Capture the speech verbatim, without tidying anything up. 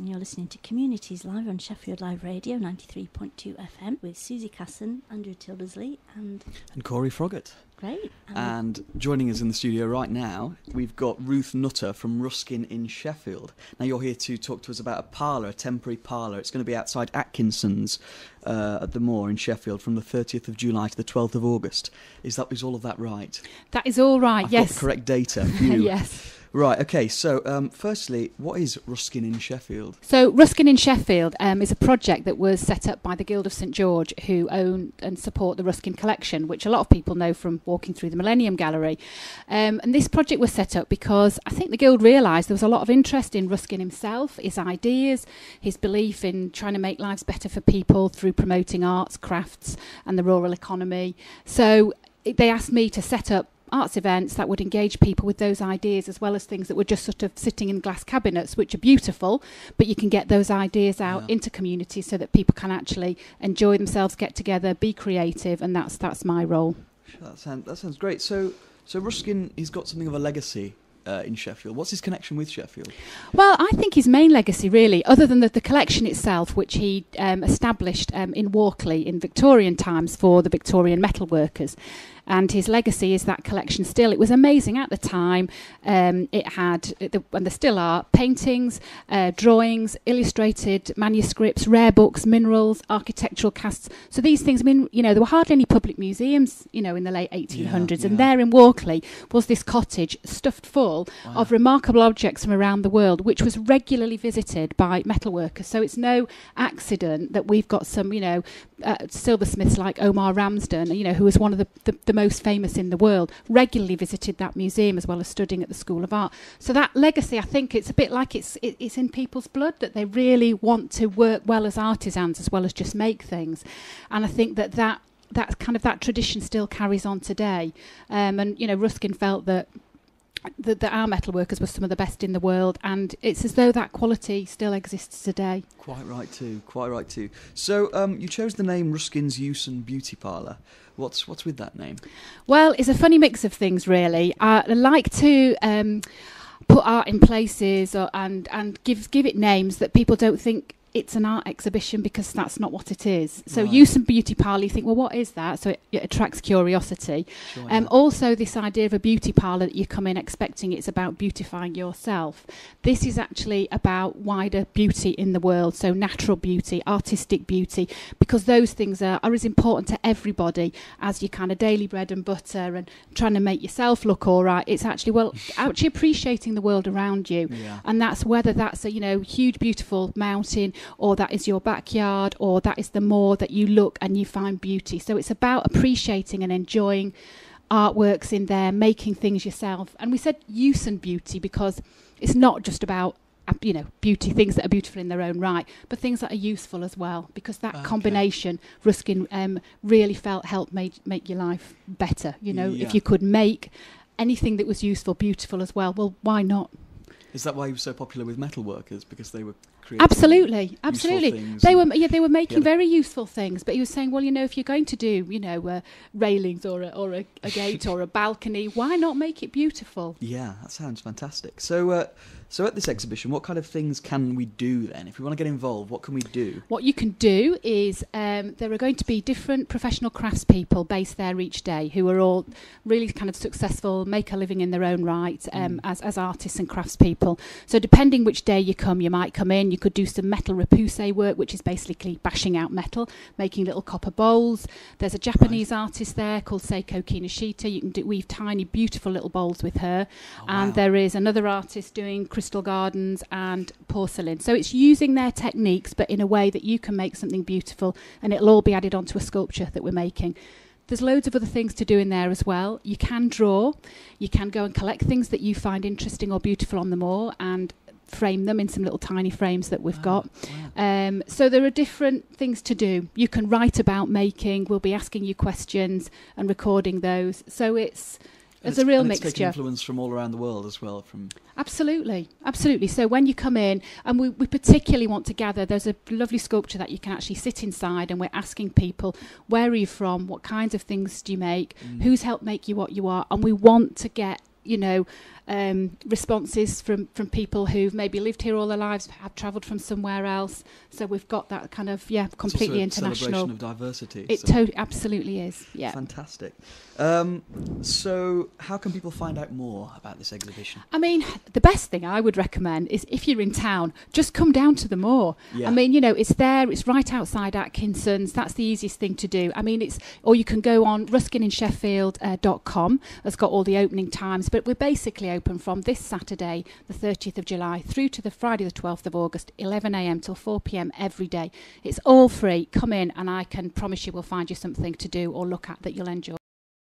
And you're listening to Communities Live on Sheffield Live Radio ninety-three point two F M with Susie Casson, Andrew Tilbersley and... And Corey Froggett. Great. Um, and joining us in the studio right now, we've got Ruth Nutter from Ruskin in Sheffield. Now, you're here to talk to us about a parlour, a temporary parlour. It's going to be outside Atkinson's uh, at the Moor in Sheffield from the thirtieth of July to the twelfth of August. Is that is all of that right? That is all right, I've yes. I've got the correct data for you. Yes. Right, okay, so um, firstly, what is Ruskin in Sheffield? So Ruskin in Sheffield um, is a project that was set up by the Guild of St George, who own and support the Ruskin collection, which a lot of people know from walking through the Millennium Gallery. Um, and this project was set up because I think the Guild realised there was a lot of interest in Ruskin himself, his ideas, his belief in trying to make lives better for people through promoting arts, crafts and the rural economy. So it, they asked me to set up arts events that would engage people with those ideas, as well as things that were just sort of sitting in glass cabinets, which are beautiful, but you can get those ideas out yeah. into communities so that people can actually enjoy themselves, get together, be creative, and that's that's my role. That sounds that sounds great. So so Ruskin, he's got something of a legacy. Uh, in Sheffield. What's his connection with Sheffield? Well, I think his main legacy really, other than the, the collection itself, which he um, established um, in Walkley in Victorian times for the Victorian metal workers, and his legacy is that collection still. It was amazing at the time. Um, it had, it, the, and there still are, paintings, uh, drawings, illustrated manuscripts, rare books, minerals, architectural casts. So these things, I mean, you know, there were hardly any public museums, you know, in the late eighteen hundreds, yeah, yeah. and there in Walkley was this cottage stuffed full Wow. of remarkable objects from around the world, which was regularly visited by metalworkers. So it's no accident that we've got some, you know, uh, silversmiths like Omar Ramsden, you know, who was one of the, the, the most famous in the world, regularly visited that museum as well as studying at the School of Art. So that legacy, I think, it's a bit like it's it, it's in people's blood that they really want to work well as artisans as well as just make things. And I think that that, that kind of that tradition still carries on today. Um, and, you know, Ruskin felt that That, that our metalworkers were some of the best in the world, and it's as though that quality still exists today. Quite right too, quite right too. So um, you chose the name Ruskin's Use and Beauty Parlour. What's what's with that name? Well, it's a funny mix of things really. I, I like to um, put art in places or, and, and give, give it names that people don't think it's an art exhibition, because that's not what it is. So right. Use and Beauty Parlour, you think, well, what is that? So it, it attracts curiosity. Sure, yeah. um, also, this idea of a beauty parlour that you come in expecting it's about beautifying yourself. This is actually about wider beauty in the world, so natural beauty, artistic beauty, because those things are, are as important to everybody as your kind of daily bread and butter and trying to make yourself look all right. It's actually, well, actually appreciating the world around you. Yeah. And that's whether that's a, you know, huge, beautiful mountain, or that is your backyard, or that is the moor that you look and you find beauty. So it's about appreciating and enjoying artworks in there, making things yourself. And we said use and beauty because it's not just about, you know, beauty, things that are beautiful in their own right, but things that are useful as well, because that okay. combination, Ruskin um, really felt helped make, make your life better. You know, yeah. if you could make anything that was useful, beautiful as well, well, why not? Is that why he was so popular with metalworkers? Because they were creating absolutely, absolutely. Things they were, yeah, they were making yeah. very useful things. But he was saying, well, you know, if you're going to do, you know, uh, railings or a, or a, a gate or a balcony, why not make it beautiful? Yeah, that sounds fantastic. So, uh, so at this exhibition, what kind of things can we do then? If we want to get involved, what can we do? What you can do is um, there are going to be different professional craftspeople based there each day, who are all really kind of successful, make a living in their own right um, mm. as as artists and craftspeople. So depending which day you come, you might come in, you could do some metal repoussé work, which is basically bashing out metal, making little copper bowls. There's a Japanese right. artist there called Seiko Kinoshita. You can do, weave tiny, beautiful little bowls with her. Oh, and wow. there is another artist doing crystal gardens and porcelain. So it's using their techniques, but in a way that you can make something beautiful, and it'll all be added onto a sculpture that we're making. There's loads of other things to do in there as well. You can draw, you can go and collect things that you find interesting or beautiful on the moor and frame them in some little tiny frames that we've wow. got. Wow. Um, so there are different things to do. You can write about making, we'll be asking you questions and recording those. So it's... It's, it's a real and it's mixture. It's influence from all around the world as well. From Absolutely, absolutely. So when you come in, and we, we particularly want to gather, there's a lovely sculpture that you can actually sit inside, and we're asking people, where are you from? What kinds of things do you make? Mm. Who's helped make you what you are? And we want to get, you know, um, responses from, from people who've maybe lived here all their lives, have travelled from somewhere else. So we've got that kind of, yeah, completely it's also a international. Celebration of diversity. It so. to- absolutely is, yeah. Fantastic. Um, so how can people find out more about this exhibition? I mean, the best thing I would recommend is if you're in town, just come down to the Moor. Yeah. I mean, you know, it's there, it's right outside Atkinson's. That's the easiest thing to do. I mean, it's, or you can go on ruskin in sheffield dot com. Uh, that's got all the opening times, but we're basically open from this Saturday, the thirtieth of July, through to the Friday, the twelfth of August, eleven a.m. till four p.m. every day. It's all free. Come in and I can promise you we'll find you something to do or look at that you'll enjoy.